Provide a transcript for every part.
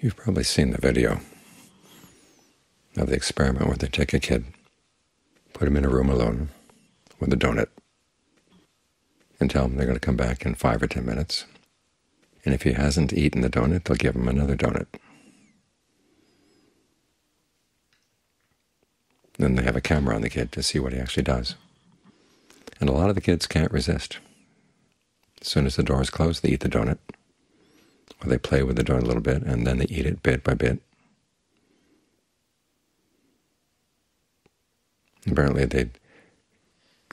You've probably seen the video of the experiment where they take a kid, put him in a room alone with a donut, and tell him they're going to come back in 5 or 10 minutes. And if he hasn't eaten the donut, they'll give him another donut. Then they have a camera on the kid to see what he actually does. And a lot of the kids can't resist. As soon as the door is closed, they eat the donut, or they play with the donut a little bit, and then they eat it bit by bit. Apparently they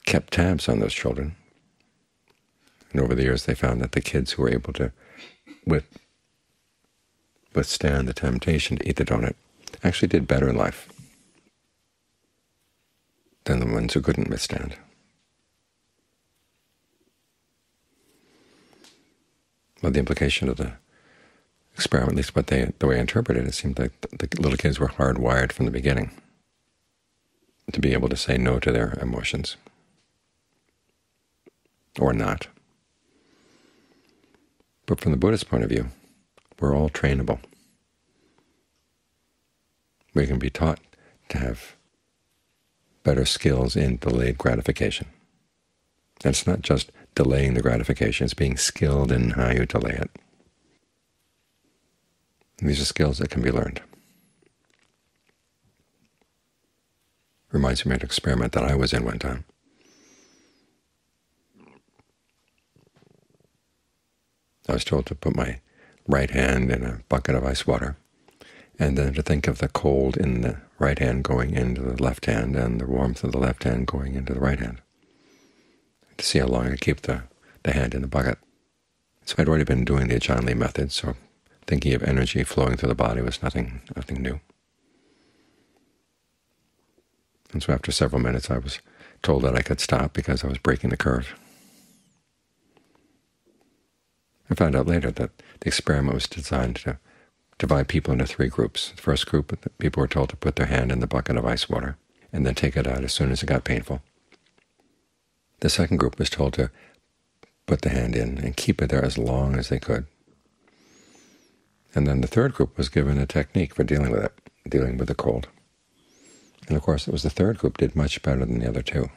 kept tabs on those children, and over the years they found that the kids who were able to withstand the temptation to eat the donut actually did better in life than the ones who couldn't withstand. Well, the implication of the experiment, at least the way I interpreted it, it seemed like the little kids were hardwired from the beginning to be able to say no to their emotions, or not. But from the Buddhist point of view, we're all trainable. We can be taught to have better skills in delayed gratification. And it's not just delaying the gratification, it's being skilled in how you delay it. And these are skills that can be learned. Reminds me of an experiment that I was in one time. I was told to put my right hand in a bucket of ice water, and then to think of the cold in the right hand going into the left hand, and the warmth of the left hand going into the right hand, to see how long I could keep the hand in the bucket. So I'd already been doing the Ajahn Lee method, so thinking of energy flowing through the body was nothing new. And so after several minutes I was told that I could stop because I was breaking the curve. I found out later that the experiment was designed to divide people into 3 groups. The first group, people were told to put their hand in the bucket of ice water and then take it out as soon as it got painful. The second group was told to put the hand in and keep it there as long as they could. And then the third group was given a technique for dealing with it, dealing with the cold. And of course, it was the third group did much better than the other two.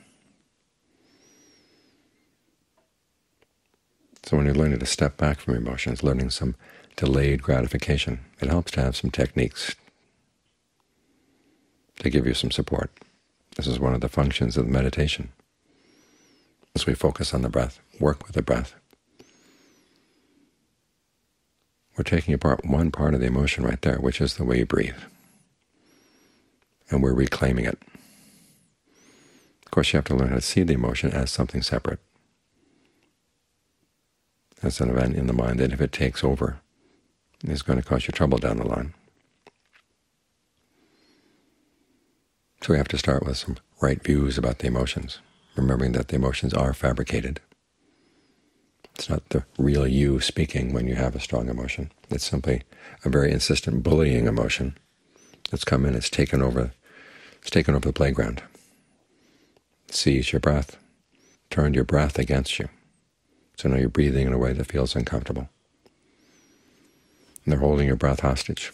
So when you're learning to step back from emotions, learning some delayed gratification, it helps to have some techniques to give you some support. This is one of the functions of meditation. As we focus on the breath, work with the breath, we're taking apart one part of the emotion right there, which is the way you breathe. And we're reclaiming it. Of course, you have to learn how to see the emotion as something separate, as an event in the mind that if it takes over, is going to cause you trouble down the line. So we have to start with some right views about the emotions, remembering that the emotions are fabricated. It's not the real you speaking when you have a strong emotion. It's simply a very insistent bullying emotion that's come in, it's taken over the playground. Seize your breath, turned your breath against you. So now you're breathing in a way that feels uncomfortable. And they're holding your breath hostage.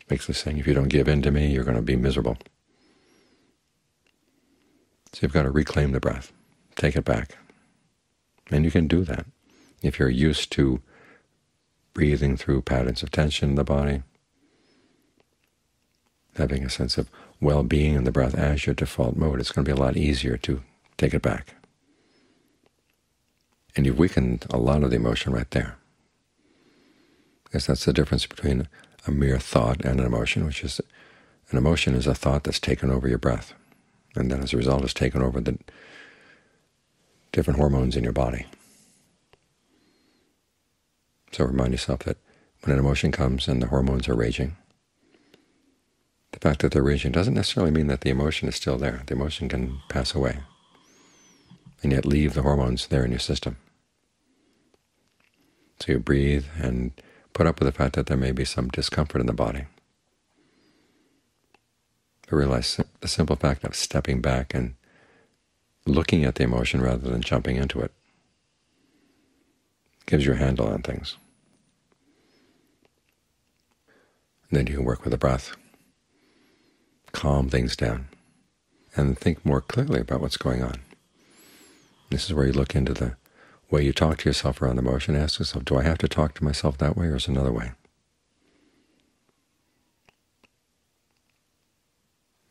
It makes this saying, if you don't give in to me, you're going to be miserable. So you've got to reclaim the breath, take it back. And you can do that if you're used to breathing through patterns of tension in the body, having a sense of well-being in the breath as your default mode. It's going to be a lot easier to take it back. And you've weakened a lot of the emotion right there, because that's the difference between a mere thought and an emotion, which is an emotion is a thought that's taken over your breath, and then as a result has taken over the different hormones in your body. So remind yourself that when an emotion comes and the hormones are raging, the fact that they're raging doesn't necessarily mean that the emotion is still there. The emotion can pass away and yet leave the hormones there in your system. So you breathe and put up with the fact that there may be some discomfort in the body. But realize the simple fact of stepping back and looking at the emotion rather than jumping into it gives you a handle on things. And then you can work with the breath, calm things down, and think more clearly about what's going on. This is where you look into the way you talk to yourself around the motion. Ask yourself, do I have to talk to myself that way, or is another way?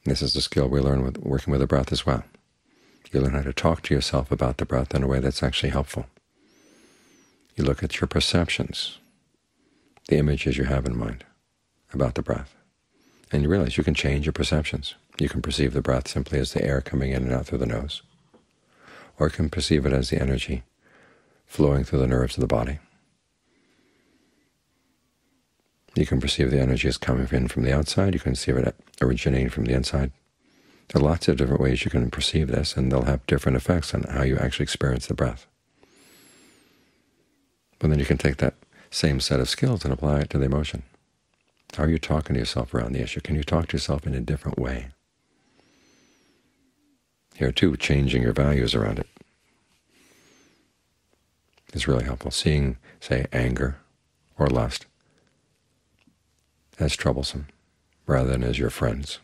This is the skill we learn with working with the breath as well. You learn how to talk to yourself about the breath in a way that's actually helpful. You look at your perceptions, the images you have in mind about the breath, and you realize you can change your perceptions. You can perceive the breath simply as the air coming in and out through the nose, or you can perceive it as the energy flowing through the nerves of the body. You can perceive the energy as coming in from the outside. You can perceive it originating from the inside. There are lots of different ways you can perceive this, and they'll have different effects on how you actually experience the breath. But then you can take that same set of skills and apply it to the emotion. How are you talking to yourself around the issue? Can you talk to yourself in a different way? Here, too, changing your values around it is really helpful. Seeing, say, anger or lust as troublesome rather than as your friends,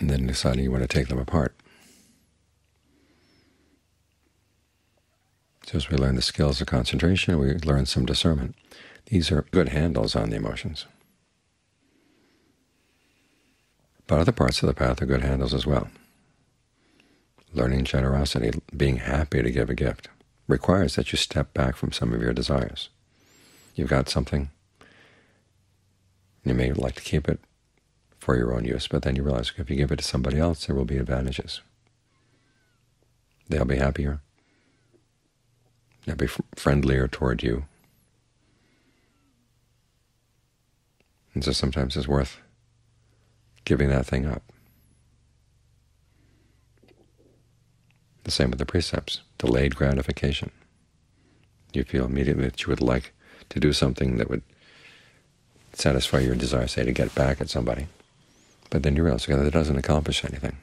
and then deciding you want to take them apart. So as we learn the skills of concentration, we learn some discernment. These are good handles on the emotions. But other parts of the path are good handles as well. Learning generosity, being happy to give a gift, requires that you step back from some of your desires. You've got something, you may like to keep it for your own use, but then you realize if you give it to somebody else, there will be advantages. They'll be happier. They'll be friendlier toward you. And so sometimes it's worth giving that thing up. The same with the precepts, delayed gratification. You feel immediately that you would like to do something that would satisfy your desire, say, to get back at somebody. But then you realize that doesn't accomplish anything.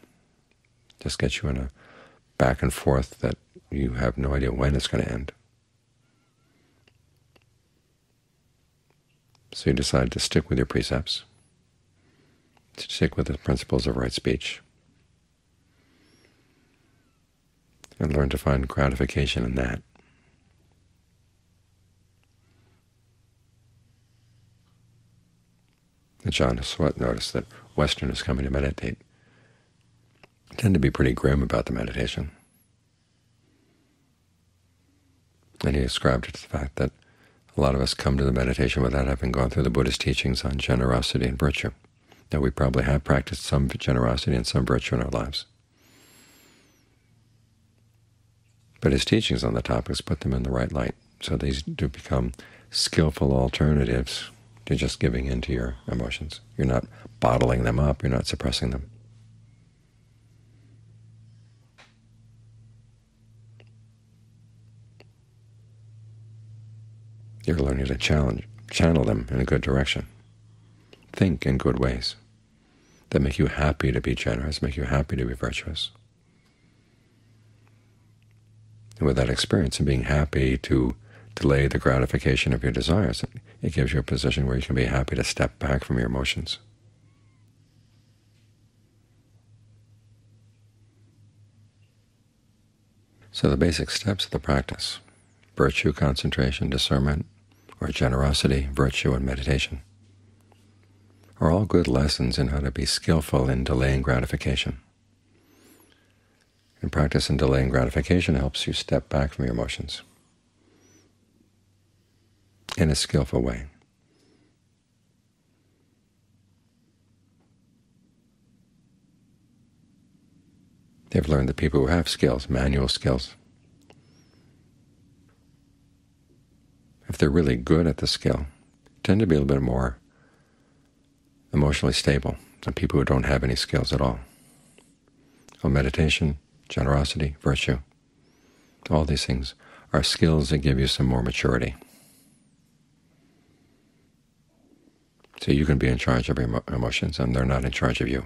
It just gets you in a back and forth that you have no idea when it's going to end. So you decide to stick with your precepts, to stick with the principles of right speech, and learn to find gratification in that. Ajahn Lee noticed that Westerners coming to meditate tend to be pretty grim about the meditation. And he ascribed it to the fact that a lot of us come to the meditation without having gone through the Buddhist teachings on generosity and virtue. Now, we probably have practiced some generosity and some virtue in our lives. But his teachings on the topics put them in the right light, so these do become skillful alternatives to just giving in to your emotions. You're not bottling them up, you're not suppressing them. You're learning to channel them in a good direction. Think in good ways that make you happy to be generous, make you happy to be virtuous. And with that experience of being happy to delay the gratification of your desires, it gives you a position where you can be happy to step back from your emotions. So the basic steps of the practice: virtue, concentration, discernment, or generosity, virtue, and meditation are all good lessons in how to be skillful in delaying gratification. And practice in delaying gratification helps you step back from your emotions in a skillful way. They've learned that people who have skills, manual skills, if they're really good at the skill, tend to be a little bit more emotionally stable than people who don't have any skills at all. So meditation, generosity, virtue, all these things are skills that give you some more maturity. So you can be in charge of your emotions, and they're not in charge of you.